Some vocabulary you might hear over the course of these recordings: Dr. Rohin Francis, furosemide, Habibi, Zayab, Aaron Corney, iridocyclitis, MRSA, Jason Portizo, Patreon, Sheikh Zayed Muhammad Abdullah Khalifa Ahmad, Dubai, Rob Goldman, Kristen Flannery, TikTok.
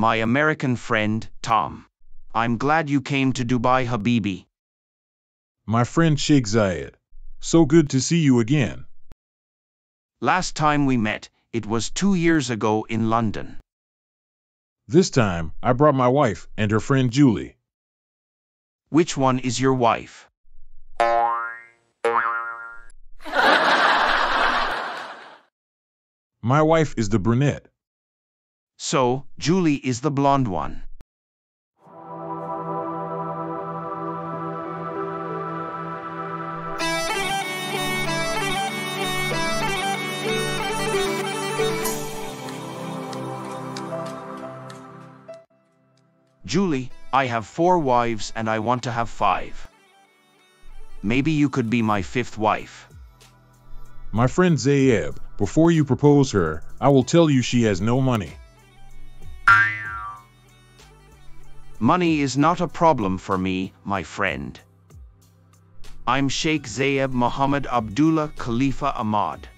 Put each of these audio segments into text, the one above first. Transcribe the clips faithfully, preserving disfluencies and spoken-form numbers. my American friend, Tom. I'm glad you came to Dubai, Habibi. My friend Sheikh Zayed, so good to see you again. Last time we met, it was two years ago in London. This time, I brought my wife and her friend Julie. Which one is your wife? My wife is the brunette. So, Julie is the blonde one. Julie, I have four wives and I want to have five. Maybe you could be my fifth wife. My friend Zayab, before you propose her, I will tell you she has no money. Money is not a problem for me, my friend. I'm Sheikh Zayed Muhammad Abdullah Khalifa Ahmad.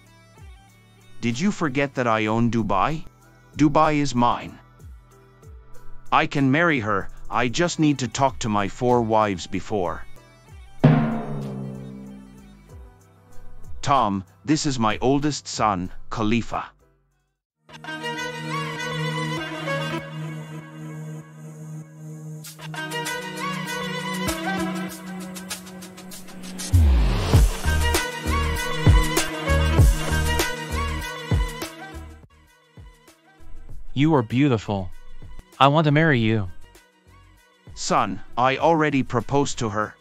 Did you forget that I own Dubai? Dubai is mine. I can marry her, I just need to talk to my four wives before. Tom, this is my oldest son, Khalifa. You are beautiful. I want to marry you. Son, I already proposed to her.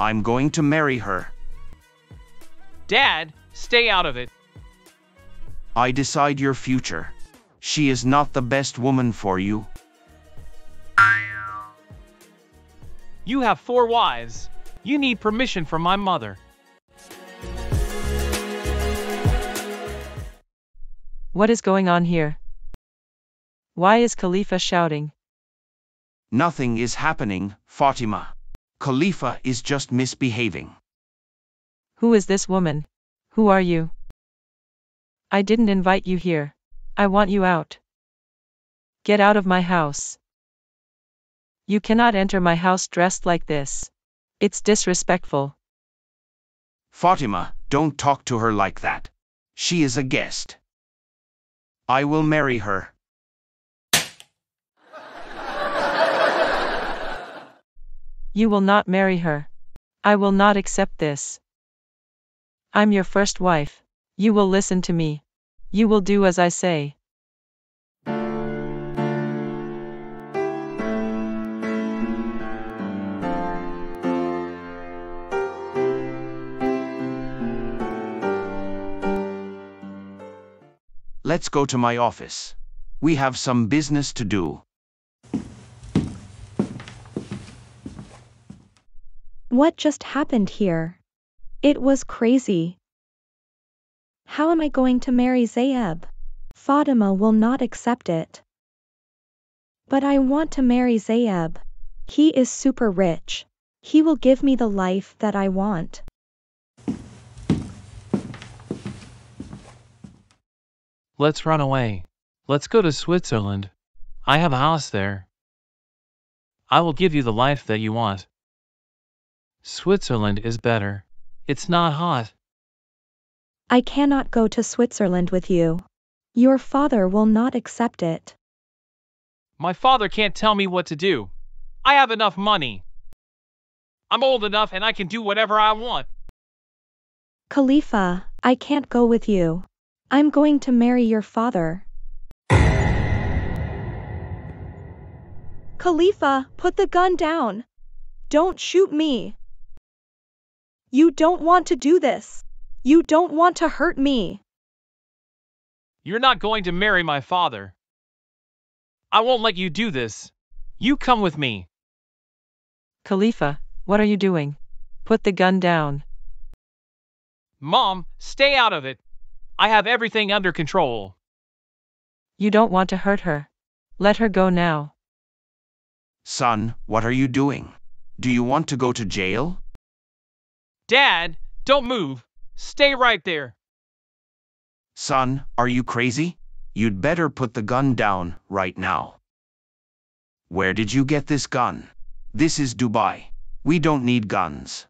I'm going to marry her. Dad, stay out of it. I decide your future. She is not the best woman for you. You have four wives. You need permission from my mother. What is going on here? Why is Khalifa shouting? Nothing is happening, Fatima. Khalifa is just misbehaving. Who is this woman? Who are you? I didn't invite you here. I want you out. Get out of my house. You cannot enter my house dressed like this. It's disrespectful. Fatima, don't talk to her like that. She is a guest. I will marry her. You will not marry her. I will not accept this. I'm your first wife. You will listen to me. You will do as I say. Let's go to my office. We have some business to do. What just happened here? It was crazy. How am I going to marry Zayab? Fatima will not accept it. But I want to marry Zayab. He is super rich. He will give me the life that I want. Let's run away. Let's go to Switzerland. I have a house there. I will give you the life that you want. Switzerland is better. It's not hot. I cannot go to Switzerland with you. Your father will not accept it. My father can't tell me what to do. I have enough money. I'm old enough and I can do whatever I want. Khalifa, I can't go with you. I'm going to marry your father. Khalifa, put the gun down. Don't shoot me. You don't want to do this. You don't want to hurt me. You're not going to marry my father. I won't let you do this. You come with me. Khalifa, what are you doing? Put the gun down. Mom, stay out of it. I have everything under control. You don't want to hurt her. Let her go now. Son, what are you doing? Do you want to go to jail? Dad, don't move. Stay right there. Son, are you crazy? You'd better put the gun down right now. Where did you get this gun? This is Dubai. We don't need guns.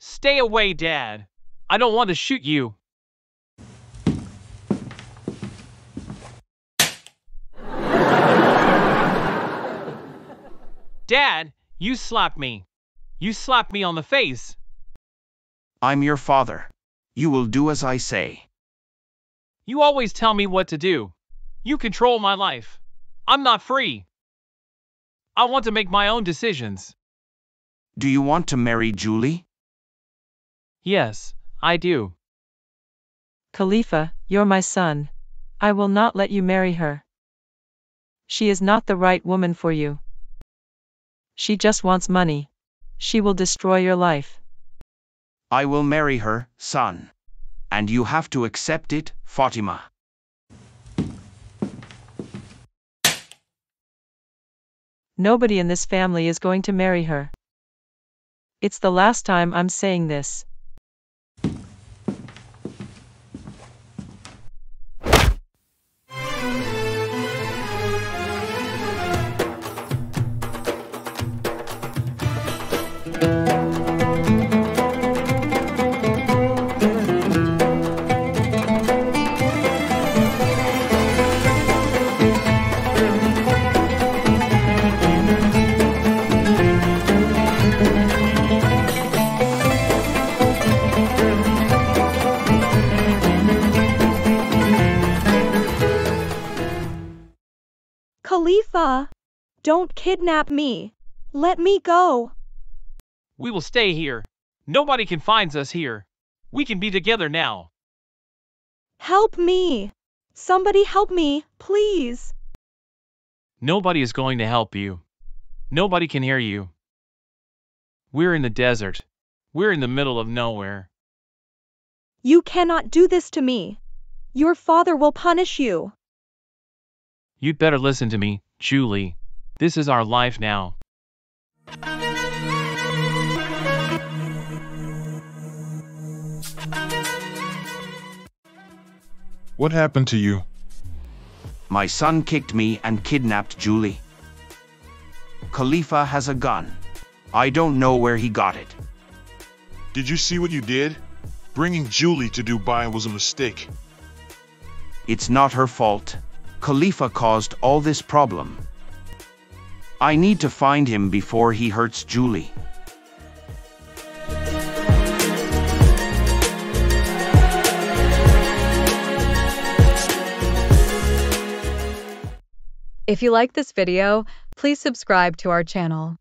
Stay away, Dad. I don't want to shoot you. Dad, you slapped me. You slapped me on the face. I'm your father. You will do as I say. You always tell me what to do. You control my life. I'm not free. I want to make my own decisions. Do you want to marry Julie? Yes, I do. Khalifa, you're my son. I will not let you marry her. She is not the right woman for you. She just wants money. She will destroy your life. I will marry her, son. And you have to accept it, Fatima. Nobody in this family is going to marry her. It's the last time I'm saying this. Khalifa, don't kidnap me. Let me go. We will stay here. Nobody can find us here. We can be together now. Help me. Somebody help me, please. Nobody is going to help you. Nobody can hear you. We're in the desert. We're in the middle of nowhere. You cannot do this to me. Your father will punish you. You'd better listen to me, Julie. This is our life now. What happened to you? My son kicked me and kidnapped Julie. Khalifa has a gun. I don't know where he got it. Did you see what you did? Bringing Julie to Dubai was a mistake. It's not her fault. Khalifa caused all this problem. I need to find him before he hurts Julie. If you like this video, please subscribe to our channel.